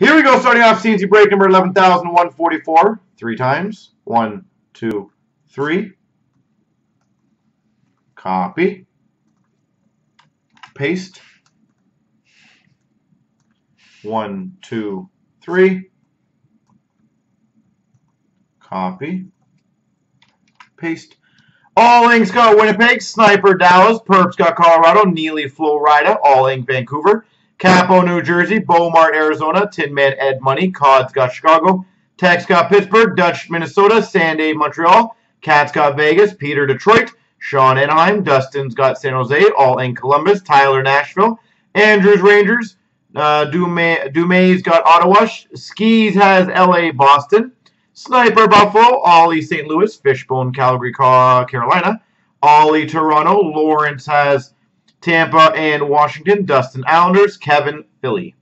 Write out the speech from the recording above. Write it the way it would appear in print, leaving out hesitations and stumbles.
Here we go, starting off CNC break number 11,144. Three times. One, two, three. Copy. Paste. One, two, three. Copy. Paste. All Inc.'s got Winnipeg, Sniper Dallas, Perps got Colorado, Neely Florida, All Inc. Vancouver, Capo New Jersey, Beaumont Arizona, Tin Man Ed Money, Cod's got Chicago, Tech's got Pittsburgh, Dutch Minnesota, Sanday Montreal, Cat's got Vegas, Peter Detroit, Sean Anaheim, Dustin's got San Jose, All Inc. Columbus, Tyler Nashville, Andrews Rangers, Dumay's got Ottawa, Skis has LA Boston, Sniper Buffalo, Ollie St. Louis, Fishbone Calgary Carolina, Ollie Toronto, Lawrence has Tampa and Washington, Dustin Islanders, Kevin Philly.